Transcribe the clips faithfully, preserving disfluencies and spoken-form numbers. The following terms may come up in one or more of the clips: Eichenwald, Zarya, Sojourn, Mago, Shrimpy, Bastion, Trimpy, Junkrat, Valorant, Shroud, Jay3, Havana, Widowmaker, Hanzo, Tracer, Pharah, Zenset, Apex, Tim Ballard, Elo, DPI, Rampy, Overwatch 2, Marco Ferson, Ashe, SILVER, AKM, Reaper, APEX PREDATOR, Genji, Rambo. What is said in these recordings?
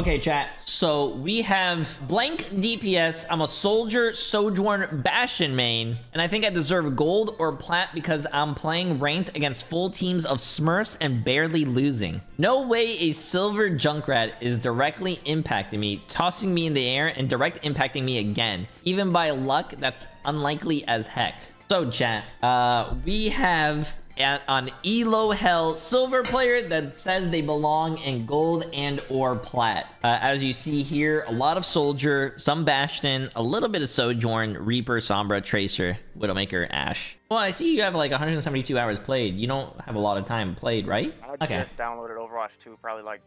Okay, chat. So we have blank D P S. I'm a soldier, Sojourn, Bastion main, and I think I deserve gold or plat because I'm playing ranked against full teams of Smurfs and barely losing. No way a silver Junkrat is directly impacting me, tossing me in the air and direct impacting me again. Even by luck, that's unlikely as heck. So chat, uh, we have at, on Elo Hell silver player that says they belong in gold and or plat. Uh, as you see here, a lot of soldier, some Bastion, a little bit of Sojourn, Reaper, Sombra, Tracer, Widowmaker, Ashe. Well, I see you have like one hundred seventy-two hours played. You don't have a lot of time played, right? I okay. just downloaded Overwatch two probably like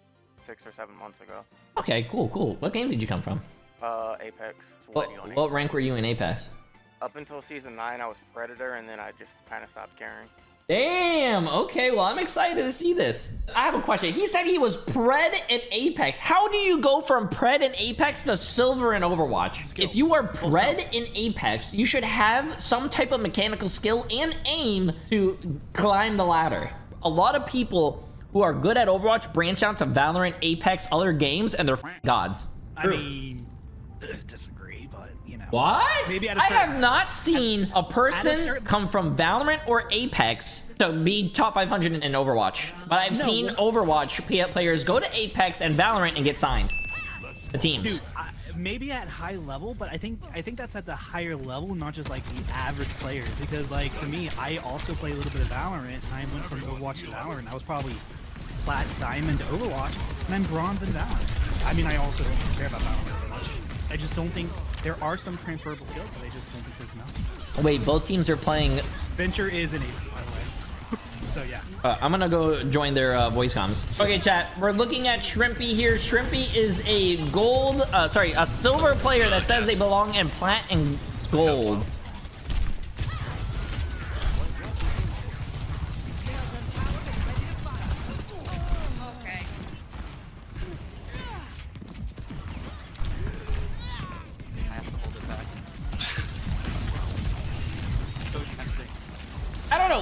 six or seven months ago. Okay, cool, cool. What game did you come from? Uh, Apex. What, what, what rank were you in Apex? Up until season nine, I was Predator, and then I just kind of stopped caring. Damn, okay, well, I'm excited to see this. I have a question. He said he was Pred in Apex. How do you go from Pred in Apex to Silver in Overwatch? Skills. If you are Pred also. in Apex, you should have some type of mechanical skill and aim to climb the ladder. A lot of people who are good at Overwatch branch out to Valorant, Apex, other games, and they're gods. I mean, disagree. What? Maybe I have not seen a person come from Valorant or Apex to be top five hundred in Overwatch. But I've no. seen Overwatch players go to Apex and Valorant and get signed. The teams. Dude, I, maybe at high level, but I think I think that's at the higher level, not just like the average players. Because like for me, I also play a little bit of Valorant. I went from Overwatch to Valorant. I was probably plat diamond to Overwatch, and I'm bronze in Valorant. I mean, I also don't care about Valorant that much. I just don't think there are some transferable skills, but I just don't think there's enough. Wait, both teams are playing. Venture is an eight, by the way. So yeah. Uh, I'm gonna go join their uh, voice comms. Okay, chat. We're looking at Shrimpy here. Shrimpy is a gold, uh, sorry, a silver player that says they belong in plat and gold.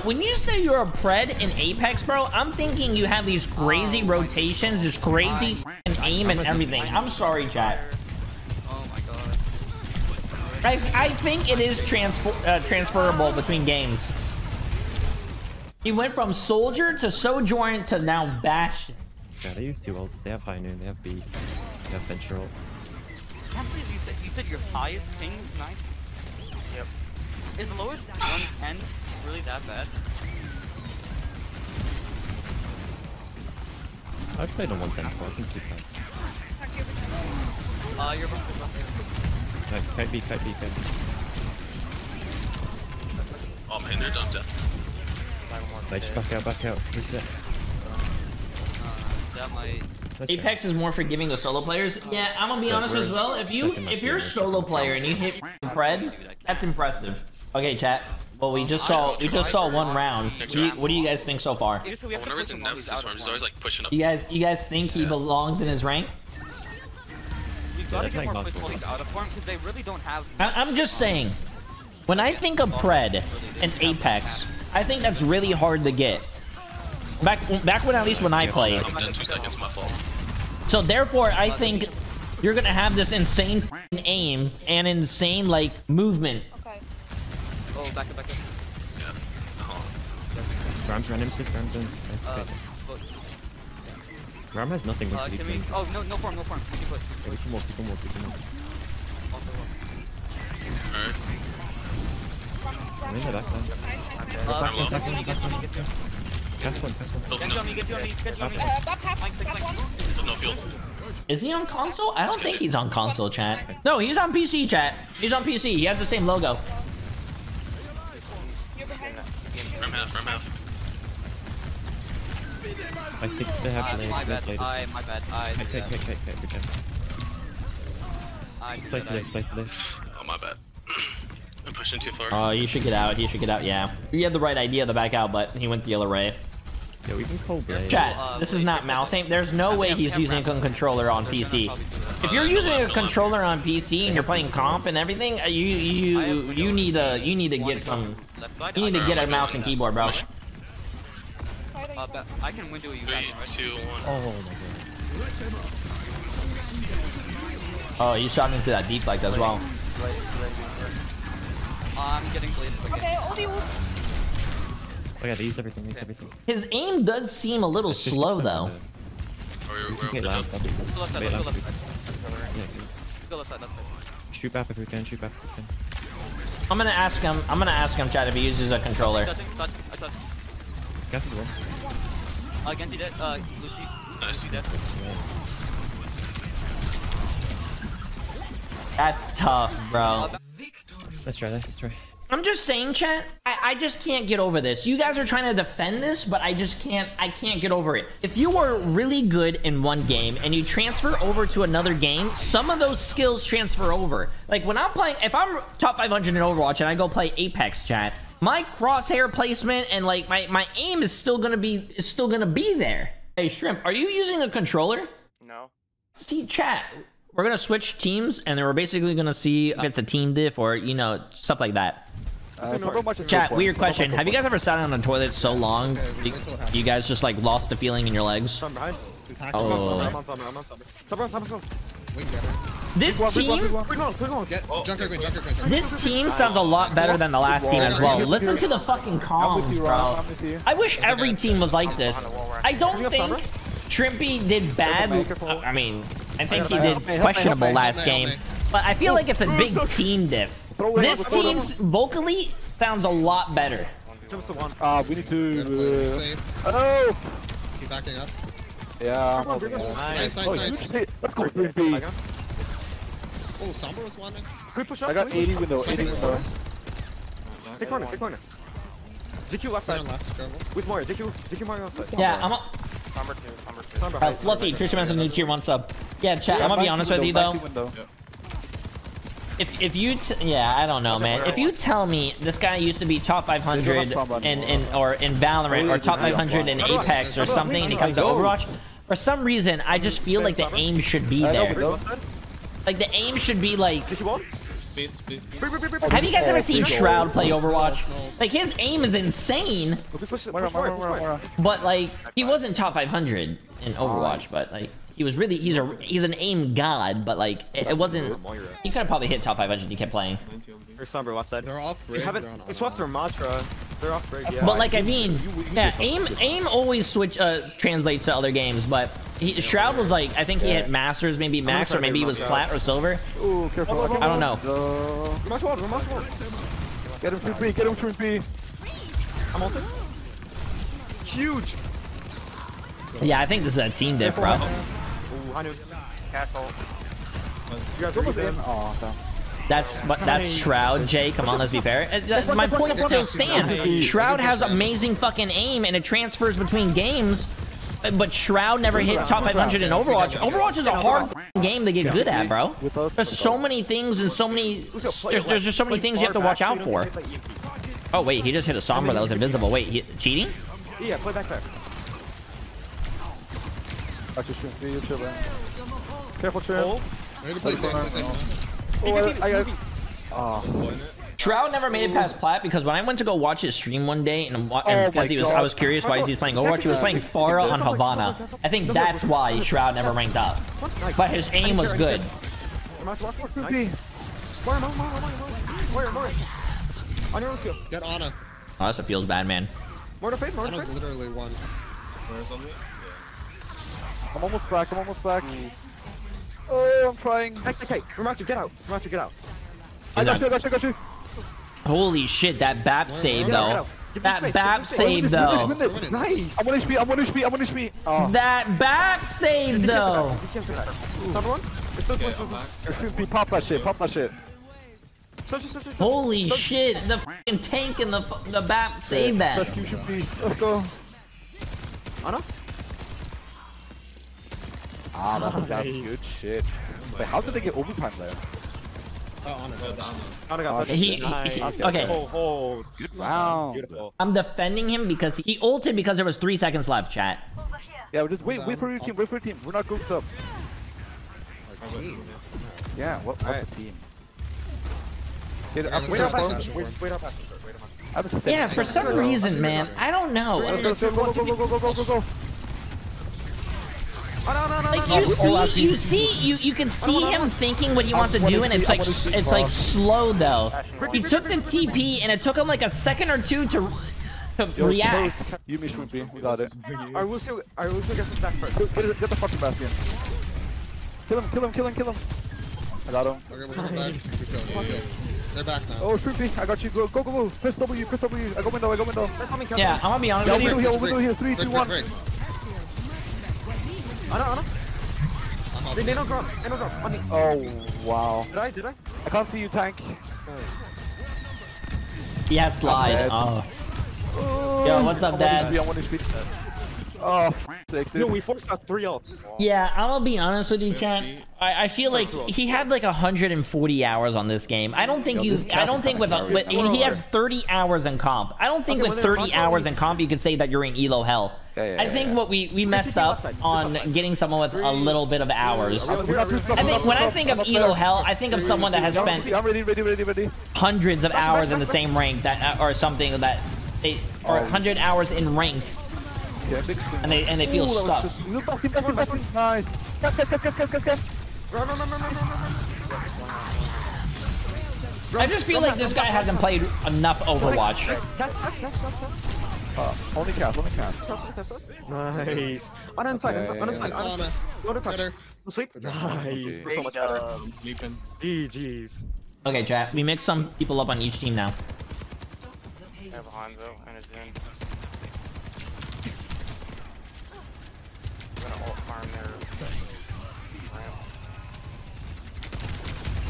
When you say you're a Pred in Apex, bro, I'm thinking you have these crazy oh rotations, this crazy and aim and everything. I'm sorry, chat. Oh my god. I, I think it is transfer uh, transferable between games. He went from Soldier to Sojourn to now Bastion. Yeah, they use two ults. They have High Noon, they have B, they have Venture ult. I can't believe you said, you said your highest ping is nine. Yep. Is the lowest one ten? Really that bad? I've played on one ten before, I think two times. Uh, you're about to No, kite B, kite B, kite B. Oh, I'm hindered, I'm dead. Like, back out, back out. Who's it? Uh, that might... Apex is more forgiving to solo players. Yeah, I'm gonna be so honest as well. If you, if you're a solo player and you hit Pred, that's impressive. Okay, chat. Well, we just saw we just saw one round. We, what do you guys think so far? Whenever it's in Nemesis form, he's always like pushing up. You guys, you guys think he belongs in his rank? We've got to get more quick out of form because they really don't have. I'm just saying, when I think of Pred and Apex, I think that's really hard to get. Back, back when at least when I played. I'm done two seconds, my fault. So therefore, I think you're gonna have this insane aim and insane like movement. Oh, back up, back up. Yeah. Oh. Ram's random, six Ram's in. Uh, Ram has nothing with uh, the we... Oh, no, no form, no form. Keep push, keep push. Keep more, keep more, keep more. Alright. I'm in the back line. Uh, back line, back line. Cast one, cast one. Get on me, get on me, get on me. Back half. No field. Is he on console? I don't think he's on console, chat. No, he's on P C, chat. He's on P C. He has the same logo. From half, from half. I think they have uh, my bad, I, my bad, I did that. Okay, okay, okay, okay, I did play that. Play, play, play, play. Oh, my bad. I'm pushing too far. Oh, you should get out, you should get out, yeah. You had the right idea to back out, but he went the other way. Yeah, we can cold blade. Chat, uh, this is not mouse aim. There's no way he's using a controller on P C. If you're using a controller on P C and you're playing comp and everything, you you you, you need a you need to get some. You need to get a mouse and keyboard, bro. I can window you. Three, two, one. Oh my god. Oh, you shot into that deflect as well. I'm getting bladed again. Okay, all the ult. Oh yeah, they used everything, they used everything. His aim does seem a little slow though. Shoot back if we can, shoot back if we can. I'm gonna ask him, I'm gonna ask him, chat, if he uses a controller. I guess he will. Uh, Genji dead, uh, Lucy. Nice. Dead. That's tough, bro. Let's try that, let's try. I'm just saying, chat, I, I just can't get over this. You guys are trying to defend this, but I just can't, I can't get over it. If you are really good in one game and you transfer over to another game, some of those skills transfer over. Like when I'm playing, if I'm top five hundred in Overwatch and I go play Apex, chat, my crosshair placement and like my, my aim is still gonna be, is still gonna be there. Hey, Shrimp, are you using a controller? No. See, chat, we're gonna switch teams and then we're basically gonna see if it's a team diff or, you know, stuff like that. Uh, Chat, weird question. Have you guys ever sat on a toilet so long, you, you guys just like lost the feeling in your legs? Oh. This team, this team sounds a lot better than the last team as well. Listen to the fucking comms, bro. I wish every team was like this. I don't think Trimpy did bad. I mean, I think he did questionable last game, but I feel like it's a big team diff. This team's vocally sounds a lot better. Uh, we need to... Uh... Oh! Keep backing up. Yeah. On, nice, nice, nice. Oh, nice. Let's go, Shrimpy. Nice. Oh, Sombra was one. Good push up. I got eighty window, eighty window. Take corner, take corner. Z Q left side. With Mario, Z Q Mario left side. Yeah, I'm up. Sombra two, Sombra two. Uh, Fluffy, Christian Man's a new tier one sub. Yeah, chat, yeah, I'm gonna be honest with you though. If, if you, t yeah, I don't know, man. If you tell me this guy used to be top five hundred in, in, or in Valorant or top five hundred in Apex or something and he comes to Overwatch, for some reason, I just feel like the aim should be there. Like the aim should be like... Have you guys ever seen Shroud play Overwatch? Like his aim is insane, but like he wasn't top five hundred in Overwatch, but like... He was really, he's a, he's an aim god, but like, it, it wasn't, he could have probably hit top five hundred if he kept playing. Or Sombra left side. They're off break, they're on. They swapped their mantra. They're off break, yeah. But like, I mean, yeah, aim, aim always switch, uh, translates to other games, but he, Shroud was like, I think he hit Masters, maybe Max, or maybe he was Plat or Silver. Ooh, careful. I don't know. Get him Trimpy, get him Trimpy. I'm ulted. Huge. Yeah, I think this is a team diff, bro. That's but that's Shroud, Jay. Come on, let's be fair. My point still stands. Shroud has amazing fucking aim, and it transfers between games. But Shroud never hit top five hundred in Overwatch. Overwatch is a hard game to get good at, bro. There's so many things and so many. There's, there's just so many things you have to watch out for. Oh wait, he just hit a Sombra that was invisible. Wait, he, cheating? Yeah, play back there. Careful, Shroud. Shroud never made it past Plat because when I went to go watch his stream one day and, and oh because he was, God. I was curious why he was playing Overwatch. He was playing Pharah on Havana. I think that's why Shroud never ranked up. But his aim was good. Get Ana. Oh, that's a feels bad, man. Ana's literally one. I'm almost back, I'm almost back. Mm. Oh, I'm trying. Okay, okay. Ramatu, get out. Ramatu, get out. I got you, I got you, I got you. Holy shit, that B A P where, save, where, though. That B A P save, though. Nice. I'm on H P, I'm on H P, I'm on H P. Oh. That B A P save, though. Pop that shit, pop that shit. Holy shit, the f***ing tank and the, the B A P save that. Let's go. Ana? Ah, that's, that's good shit. Wait, how did they get overtime there? Oh, Ana got down. Ana got down. Okay. Oh, oh. Good wow. Beautiful. I'm defending him because he ulted because there was three seconds left, chat. Yeah, we're just wait, wait for your team, wait for your team. We're not grouped up. Our team. Yeah, what, what's right. the team? Wait up, wait up, wait up. Yeah, for some reason, man, I don't know. Go, go, go, go, go, go, go, go, go, go. Oh, no, no, no. Like you see, you see, you you can see him thinking what he wants to do, and it's like it's like slow though. He took the T P, and it took him like a second or two to. React. You miss Shrimpy, we got it. I will still, I will still get this back first. Get, get, get the fucking Bastion. Kill him, kill him, kill him, kill him. I got him. Okay, we'll back. They're back now. Oh, Shrimpy, I got you. Go, go, go. Press W, press W. I go window, I go window. Yeah, I'm gonna be honest with you. Window here, window here. three, two, one. I don't, I don't. They, they don't drop, they don't drop. On me. Oh, wow. Did I, did I? I can't see you, tank. He has slide. Oh. Yo, what's up, Dad? Oh, sick, dude. Yo, we forced out three ults. Yeah, I'm gonna be honest with you, chat. I, I feel like he had like one hundred forty hours on this game. I don't think you. I don't think with, with he has thirty hours in comp. I don't think with thirty hours in comp you can say that you're in Elo hell. I think what we we messed up on getting someone with a little bit of hours. I think when I think of Elo hell, I think of someone that has spent hundreds of hours in the same rank that or something that. They are one hundred hours in ranked, and they and they feel stuck. Nice. I just feel like this guy hasn't played enough Overwatch. Uh, only cast, only cast. Nice. On inside, on inside, on inside. Go to touch. Sleep. Nice. So much better. Sleeping. G Gs. Okay, chat. We mix some people up on each team now. I have a Hanzo and a Zen. I'm gonna ult farm there.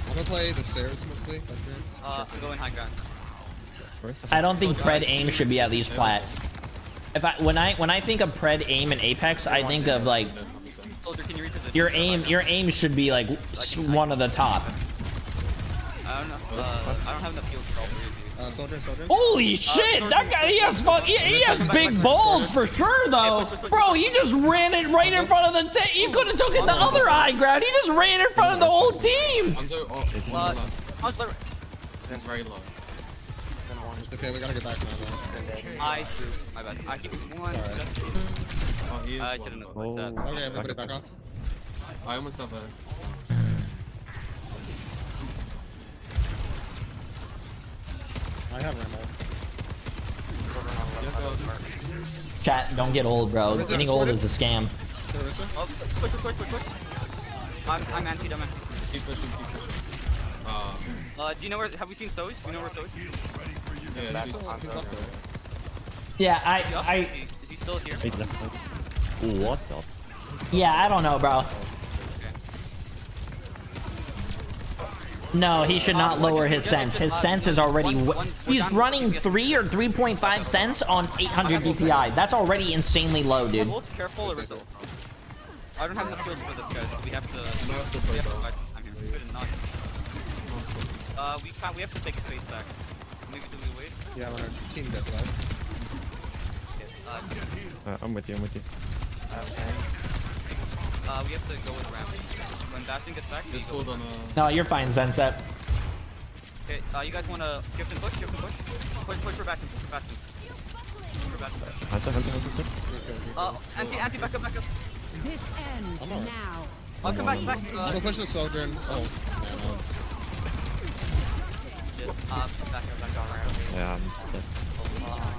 I'm gonna play the stairs mostly. Uh, I'm going high ground. I don't think pred aim should be at least flat. If I when I when I think of pred aim and Apex, I think of like your aim your aim should be like one of the top. I don't know. Uh, I don't have the field problem. Uh, soldier, soldier. Holy shit! Uh, that guy, he has fuck, he, he has big balls for sure, though. Bro, he just ran it right in front of the. He could have took it the other high ground. He just ran in front of the whole team. That's very low. It's okay, we gotta get back now. I threw. My bad. I keep one. I shouldn't have played that. Okay, I'm gonna put it back off. I almost got that. I have Rambo. Chat, don't get old, bro. Getting old is a scam. I'm, I'm anti dumb. Keep pushing, keep pushing. Um, uh, do you know where? Have we seen Soj? Do you know where Soj? Yeah, he's still, he's up there. Yeah, I, I. Is he still here? What the? Yeah, I don't know, bro. No, he should not lower his sense. His sense is already... He's running three or three point five cents on eight hundred D P I. That's already insanely low, dude. Careful, I don't have enough shields for this, guys. We have to... We have to... Uh, we can't... We have to take a face back. Maybe do we wait? Yeah, when our team gets left. I'm with you, I'm with you. Uh, we have to go with Rampy. When Bastion gets back, just hold on. No, you're fine, Zenset. Okay, uh, you guys wanna shift and push, shift and push? Push, push for Bastion, push for Bastion. Push for Bastion. Hunter, Hunter, Hunter. Uh, anti, anti, back up, back up. This ends now. I'll come back, back. Uh, I'm gonna push the soldier and... Oh, man, no. Just, uh, back up, back up, back up. Yeah, I'm dead. Oh, wow.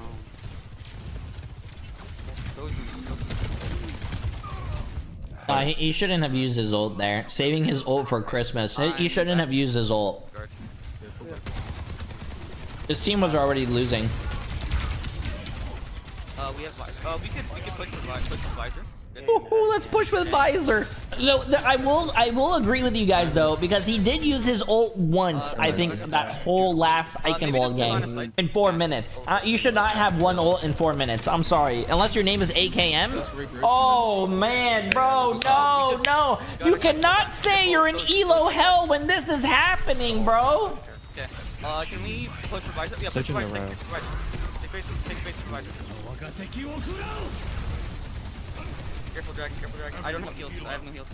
Uh, he, he shouldn't have used his ult there. Saving his ult for Christmas. He, he shouldn't have used his ult. His team was already losing. Uh, we have Visor. Uh, we could, we could push with Visor. Ooh, let's push with Visor. No, the, I will I will agree with you guys though, because he did use his ult once, uh, I think, uh, that whole last Eichenwald game. Like, in four minutes. Uh, you should not have one ult in four minutes. I'm sorry. Unless your name is A K M. Oh man, bro, no, no. You cannot say you're in Elo hell when this is happening, bro. Okay. Uh, can we push with Visor? Yeah, push with Visor. Take base, take base with Visor. Careful dragon, careful dragon. I don't have heals. I have no heals.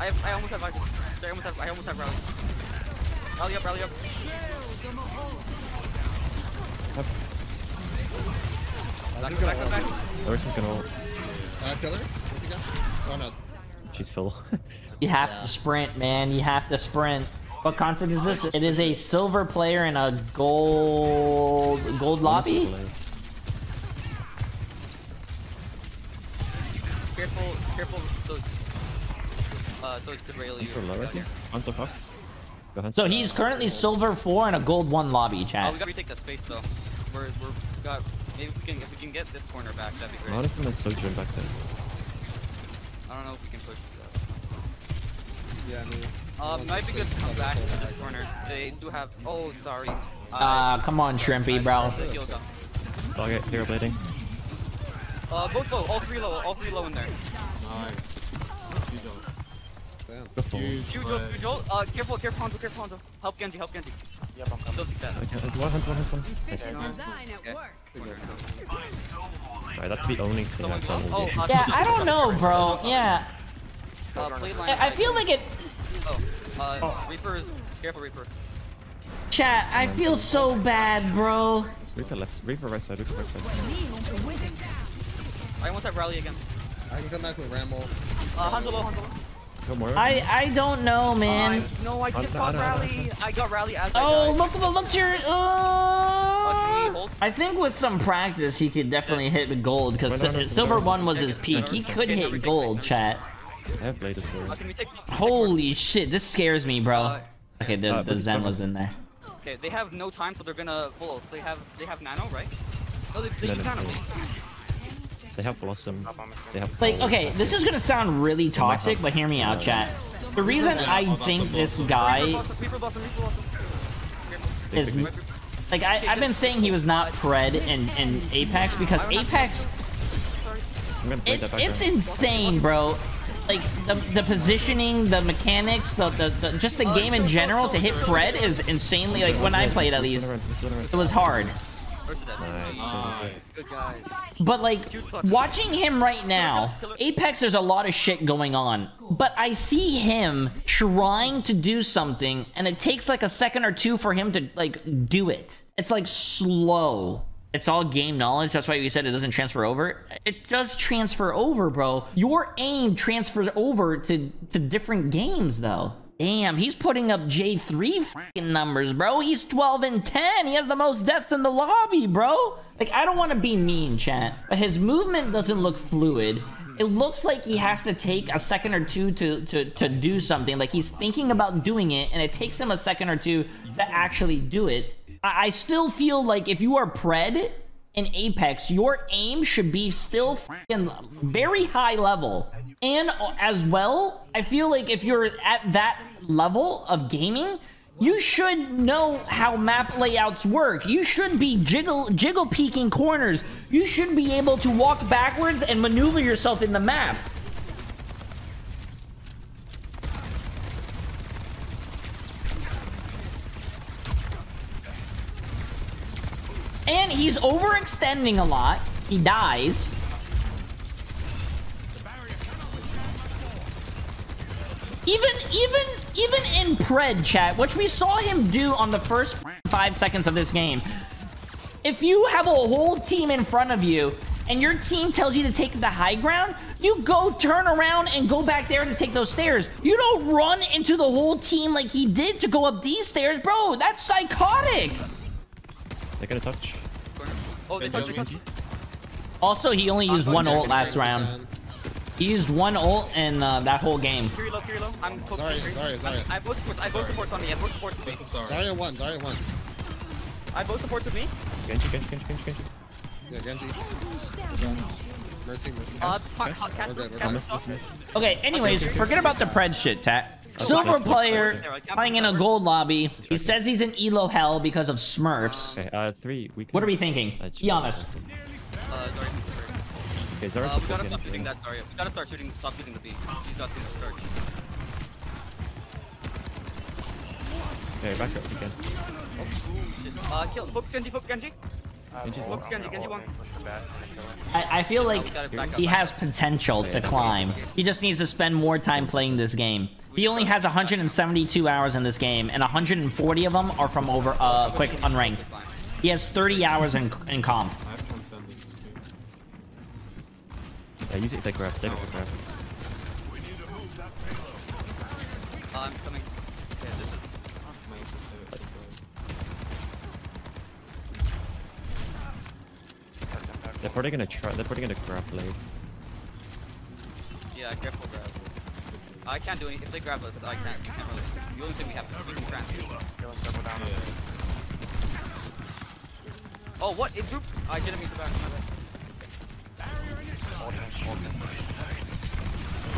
I have, I almost have Visor. I almost have, I almost have rally. Rally up, rally up. Back up, back up, back up. Lurus is gonna ult. Uh, killer? What you got? Oh no. She's full. You have yeah. to sprint, man. You have to sprint. What content is this? It is a silver player in a gold... gold lobby? Careful, careful those... Uh, those could rail you. I'm so fucked. Go ahead. So he's currently silver four in a gold one lobby, chat. Oh, we gotta retake that space though. We're... we're... got... Maybe we can... if we can get this corner back, that'd be great. What is in the Sojourn back there? I don't know if we can push that. Yeah, I mean... Um, might be good to come back to this corner. They do have... Oh, sorry. Ah, uh, uh, come on, Shrimpy, bro. Okay, hero blading. Uh, both low. All three low. All three low in there. Nice. Huge ult. Huge ult. Uh, careful, careful, Hanzo, careful, Hanzo. Help Genji, help Genji. Yep, I'm coming. Don't take that. Okay, there's one, Hanzo, one, one. Alright, that's the only thing I've done. Oh, uh, yeah, I don't know, bro. Yeah. Uh, I, I feel like it... Oh, uh, oh. Reaper is... Careful, Reaper. Chat, I feel so bad, bro. Reaper left, Reaper right side, Reaper right side. I want that rally again. I can come back with Rambo. Uh, Hanzo low, Hanzo low. No more. I, I don't know, man. Uh, no, I just got rally. I got rally as oh, I died. Oh, look, look, your... Uh, I think with some practice, he could definitely hit the gold, because Silver one was his peak. He could hit gold, chat. I have bladed sword. Holy shit, this scares me, bro. Uh, okay, the, uh, the Zen was in there. Okay, they have no time, so they're gonna pull. They have they have nano, right? No, they, they no, use nano. They have blossom. They have like, okay, this is gonna sound really toxic, but hear me out, chat. The reason I think this guy is like I, I've been saying he was not pred in in Apex because Apex. It's it's insane, bro. Like the the positioning, the mechanics, the, the the just the game in general to hit Fred is insanely like when I played at least it was hard. But like watching him right now, Apex there's a lot of shit going on. But I see him trying to do something and it takes like a second or two for him to like do it. It's like slow. It's all game knowledge. That's why we said it doesn't transfer over. It does transfer over, bro. Your aim transfers over to, to different games, though. Damn, he's putting up J three fucking numbers, bro. He's twelve and ten. He has the most deaths in the lobby, bro. Like, I don't want to be mean, chat. But his movement doesn't look fluid. It looks like he has to take a second or two to, to, to do something. Like, he's thinking about doing it, and it takes him a second or two to actually do it. I still feel like if you are pred in Apex, your aim should be still f***ing very high level. And as well, I feel like if you're at that level of gaming, you should know how map layouts work. You should be jiggle, jiggle peeking corners. You should be able to walk backwards and maneuver yourself in the map. And he's overextending a lot. He dies. Even, even, even in pred, chat, which we saw him do on the first five seconds of this game. If you have a whole team in front of you, and your team tells you to take the high ground, you go turn around and go back there to take those stairs. You don't run into the whole team like he did to go up these stairs. Bro, that's psychotic. They got a touch. Oh, they touch, they touch. Also, he only used one ult last round. He used one ult in uh, that whole game. Kiri low, Kiri low. I'm sorry, sorry, sorry. I both supports. I both supports on me. I both supports with me. Zarya one, Zarya one. I both supports with me. Genji, Genji, Genji, Genji, Genji. Yeah, Genji. Mercy, Mercy. Uh, okay. Anyways, forget about the pred shit, Tat. Silver player playing in a gold lobby. He says he's in E L O hell because of smurfs. Okay, uh, three. We what are we thinking? Uh, Be honest. Uh, sorry. Okay, sorry. Uh, we gotta stop shooting that, Zarya. We gotta start shooting, stop shooting the B. He's got to start. Okay, back up again. Oh. Uh, kill. Focus Genji, focus Genji. Focus Genji, Genji one. I, I feel like he has potential to climb. He just needs to spend more time playing this game. He only has one hundred seventy-two hours in this game, and one hundred forty of them are from over uh, quick unranked. He has thirty hours in, in comp. Yeah, use it if they grab. Save it for grab. Oh, I'm coming. Yeah, this is. They're probably gonna try. They're probably gonna grab blade. Yeah, grab or grab. I can't do anything. If they grab us, I can't. We can't really. The only thing we have to do is grab. Yeah. Oh, what? It group. I didn't mean to back. My bad. Uh,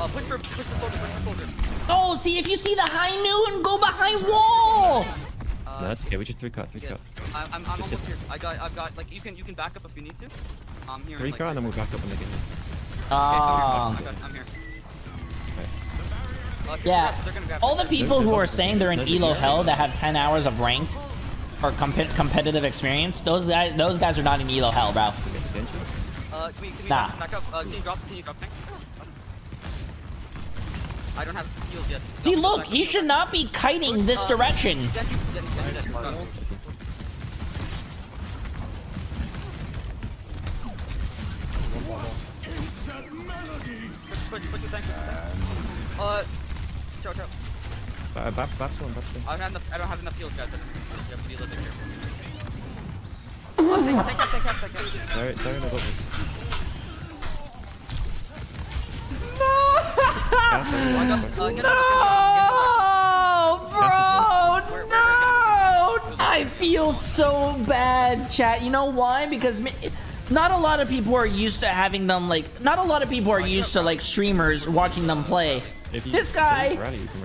push for, push for soldier, push for soldier. Oh, see if you see the high noon, go behind wall. Uh, no, that's okay. We just three cut, three yes. cut. I'm, I'm, I'm almost hit. Here. I got, I've got. Like you can, you can back up if you need to. I'm here. Three cut, like, and then we'll back up when they get in. Ah. I'm here. Okay. Uh, yeah. Grab, all the people who are saying they're in Elo hell that have ten hours of ranked or comp competitive experience, those guys, those guys are not in Elo hell, bro. Uh, can we, can we nah. back up? Uh, can you drop, can you drop next? I don't have heals yet. Stop. See, look, he should not be kiting push, this uh, direction. Yes, yes, yes, yes, yes, yes. What is that melody? Push, push, push the tank, push the tank. Uh, chow, chow. Uh, back, back one, back one. I don't have enough, I don't have enough heals, guys. You have to be a little bit careful. Oh, take it, take it, take it, take it. Sorry, sorry, no, no, bro, no! I feel so bad, chat. You know why? Because not a lot of people are used to having them, like, not a lot of people are used to, like, streamers watching them play. This guy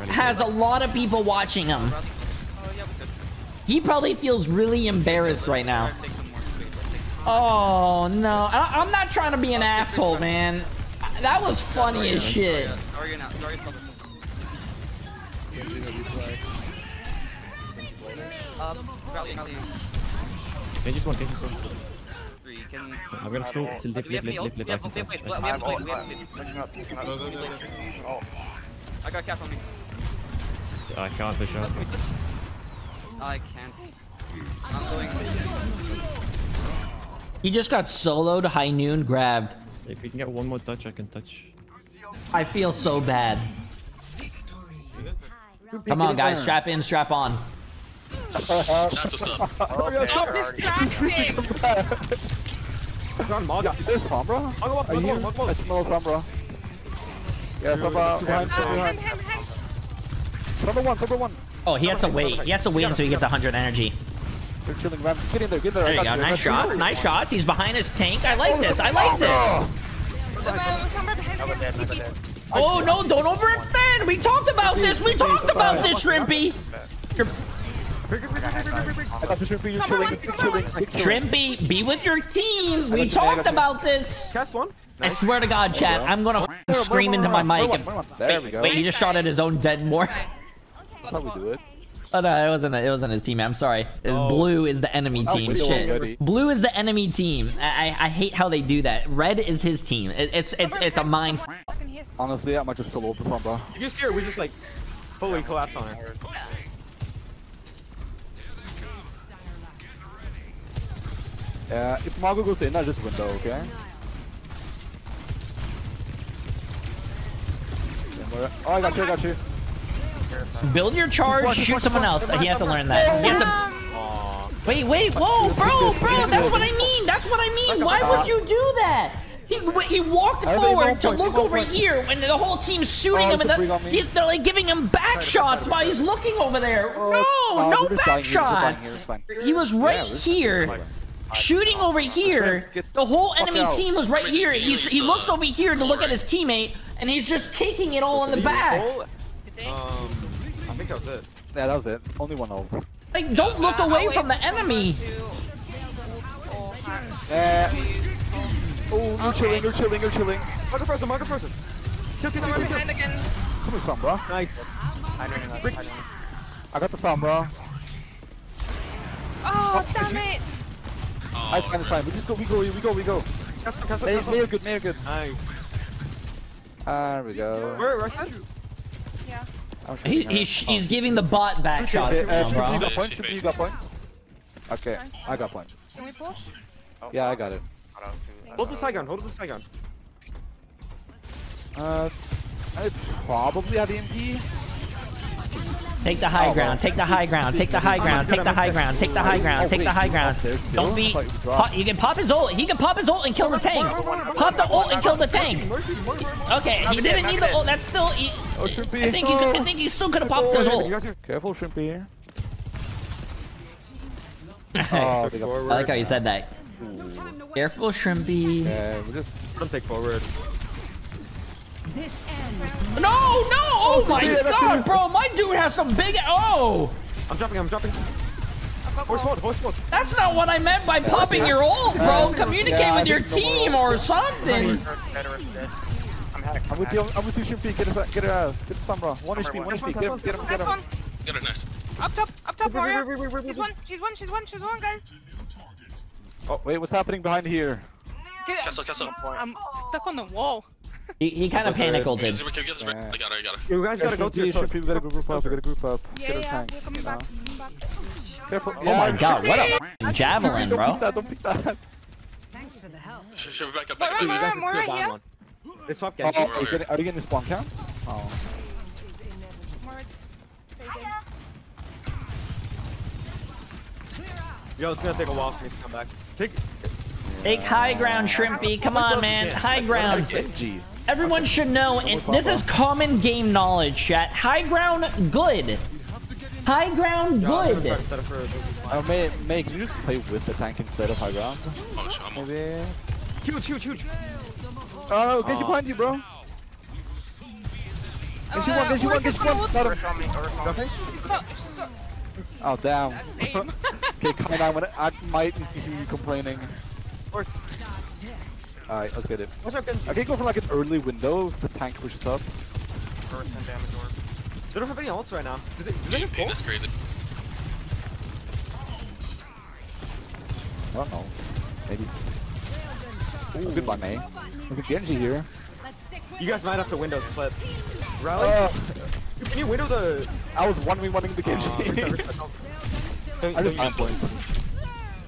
has a lot of people watching him. He probably feels really embarrassed right now. Oh, no. I I'm not trying to be an asshole, man. That was funny as shit. They just want to take this one. I'm going to throw it. Live, live, live, live. I got cap on me. I can't push out. I can't. I'm going. You just got soloed, high noon, grabbed. If we can get one more touch, I can touch. I feel so bad. Come on, guys, strap in, strap on. That's what's up. Stop distracting! There's Sombra? Are you? I smell Sombra. Yeah, Sombra. Sombra one, Sombra one. Oh, he has to wait. He has to wait until he gets one hundred energy. They're killing Ram. Get in there, get there. There you go. Nice shots, nice shots. He's behind his tank. I like this. I like this. Oh, no. Don't overextend. We talked about this. We talked about this, Shrimpy. Shrimpy, be with your team. We talked about this. Cast one. I swear to God, chat. I'm going to scream into my mic. Wait, he just shot at his own dead ward. That's how we do it. Oh no, it wasn't. It wasn't his team. I'm sorry. Oh. Blue is the enemy team. Shit. Blue is the enemy team. I I hate how they do that. Red is his team. It, it's it's it's a mind. Honestly, I might just solo the Sombra. You just hear we just like fully collapse on her. Yeah. Uh, if Mago goes in, I just window. Okay. Oh, I got you. I got you. Build your charge, shoot someone else. He has to learn that. He has to... Wait, wait, whoa, bro, bro, that's what I mean. That's what I mean. Why would you do that? He, he walked forward to look over here when the whole team's shooting him, and the, he's, they're like giving him back shots while he's looking over there. No, no back shots. He was right here. Shooting over here, the whole enemy team was right here. He's, he looks over here to look at his teammate, and he's just taking it all in the back. Um, I think that was it. Yeah, that was it. Only one ult. Like, don't look uh, away from the enemy! Uh, oh, you're okay. chilling, you're chilling, you're chilling. Marco Ferson, Marco Ferson! Kill, kill, kill, kill, kill. Again. Come with Sombra. Nice. I, don't know, I, don't know. I got the Sombra. Oh, oh damn it! Oh, nice, kind of time. We just go, we go, we go, we go. Castle, castle, may, castle. May are good, may are good. Nice. There we go. Where, where's Andrew? Yeah. He, he, he's giving the bot back shot. Uh, uh, you got point? Should you got point? Okay, I got point. Can we push? Yeah, I got it. Hold the Saigon, hold the Saigon. Uh, I probably have E M P. Take the high ground, take the high ground, take the high ground, take the high ground, take the high ground, take the high ground. Don't be... You can pop his ult, he can pop his ult and kill the tank. Pop the ult and kill the tank. Okay, he didn't need the ult, that's still... I think he, could, I think he still could have popped his ult. Careful, Shrimpy. I like how you said that. Careful, Shrimpy. Yeah, we're just gonna take forward. This ends. No, no! Oh, oh my yeah, god, bro! My dude has some big. Oh! I'm jumping, I'm jumping. Horse mode, horse mode. That's not what I meant by yeah, popping your ult, bro! Uh, Communicate yeah, with your team or something! I'm, I'm with you, I'm with you, Shrimpy. Get it, get it out. Get the Sombra. One H P, one H P. Get him, get him, get him. Get her, nice. Up top, up top, Mario. She's one, she's one, she's one, she's one, guys. Oh, wait, what's happening behind here? Castle, castle. I'm stuck on the wall. He, he kind of panicled it. Yeah. I got her, I got her. You guys gotta go to your ship. We gotta group up, we gotta group up. Yeah, yeah, we're coming back. Careful. Oh my god, what a javelin, bro. Don't pick that, don't pick that. Thanks for the help. Should we back up, back up? You guys are still down one. They swapped Genji. Are you getting the spawn count? Oh. Yo, it's gonna take a while for me to come back. Take... Take high ground, Shrimpy. Come on, man. High ground. Everyone should know, and this is common game knowledge, chat. High ground, good. High ground, good. Uh, May, May, can you just play with the tank instead of high ground? Maybe. Huge, huge, huge. Oh, get you behind you, bro. Get you one, get you one, get you one. Oh, damn. Okay, come on. I might hear you complaining. Alright, let's get it. I can go for like an early window if the tank pushes up. They don't have any ults right now. Did they, did they get that's crazy. I don't know. Maybe. Ooh, goodbye, May. There's a Genji here. You guys might have to window flip. Rally? Uh, can you window the... I was one v one-ing the Genji. Uh, I just time point.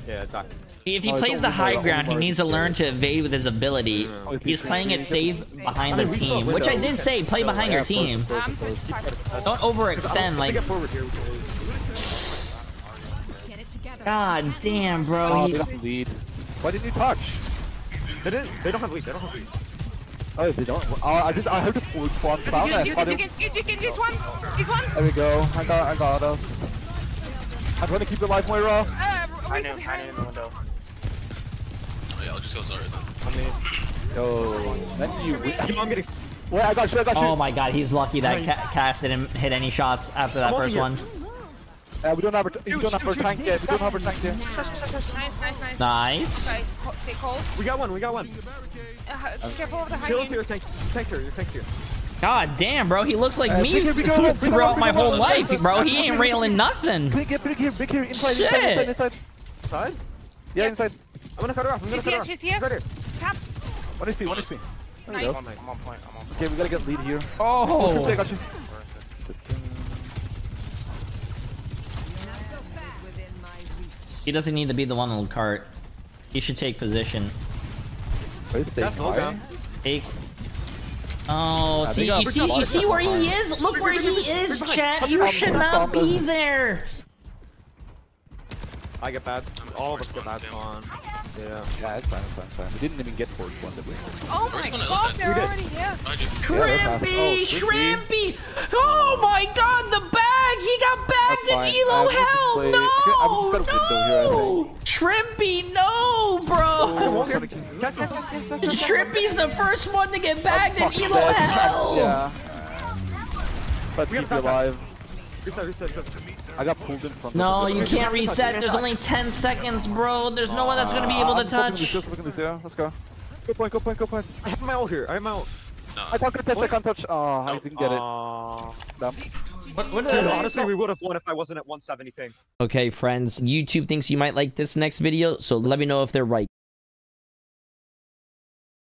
Yeah, die. If he oh, plays the high ground, he needs to learn to evade with his ability. Oh, he's playing it safe behind the team, which I did say, play behind your team. Don't overextend, like... God damn, bro. He... Why didn't you touch? They didn't. They don't have lead, they don't have lead. Oh, they don't? Uh, I just, I heard the full spawn sound. You can, you can, just one, just one. There we go, I got, I got us. I'm gonna keep the life way raw. I knew, I knew in the window. Oh yeah, I'll just go Zarya then. Yo, then you win. Wait, I got you, I got you. Oh my god, he's lucky that nice. ca Cass didn't hit any shots after that I'm first one. Uh, we don't have our, we don't have our tank there, we don't have our tank there. Nice, nice, nice. Nice. Guys, take hold. We got one, we got one. Uh, careful over the high ground. Your tank, tank's here, your tank's here. God damn, bro, he looks like uh, me big here, big throughout big my big whole big life, big bro. He ain't railing nothing. Big here, big here, big here, inside, Shit. inside, inside, inside. Inside? Yeah, yep. inside. I'm gonna cut her off. I'm gonna she's cut her off. She's here. She's here. Tap. One H P. One H P. There nice. I'm on point. I'm on point. Okay, we gotta get lead here. Oh. I got you. He doesn't need to be the one on the cart. He should take position. That's low down. Take. Oh, see, you see, you see where he is? Look where he is, chat. You should not be there. I get bad. All of us get bad spawn. Yeah. Yeah, it's fine, it's fine, it's fine. We didn't even get forge one, did we? Oh my god, they're already here. Shrimpy! Shrimpy! Oh my god, the bag! He got bagged in Elo hell! No! No! Shrimpy, no, bro! Shrimpy's the first one to get bagged in Elo hell! Yeah. But keep you alive. Reset, reset, reset. I got pulled in from No, you can't reset. There's only ten seconds, bro. There's no one that's going to be able to touch. Let's go. Go point, go point, go point. I have my ult here. I have my ult. No. I can't touch, I can't touch. Oh, no. I didn't get it. Uh, Damn. What, what Dude, honestly, we would have won if I wasn't at one seventy ping. Okay, friends. YouTube thinks you might like this next video, so let me know if they're right.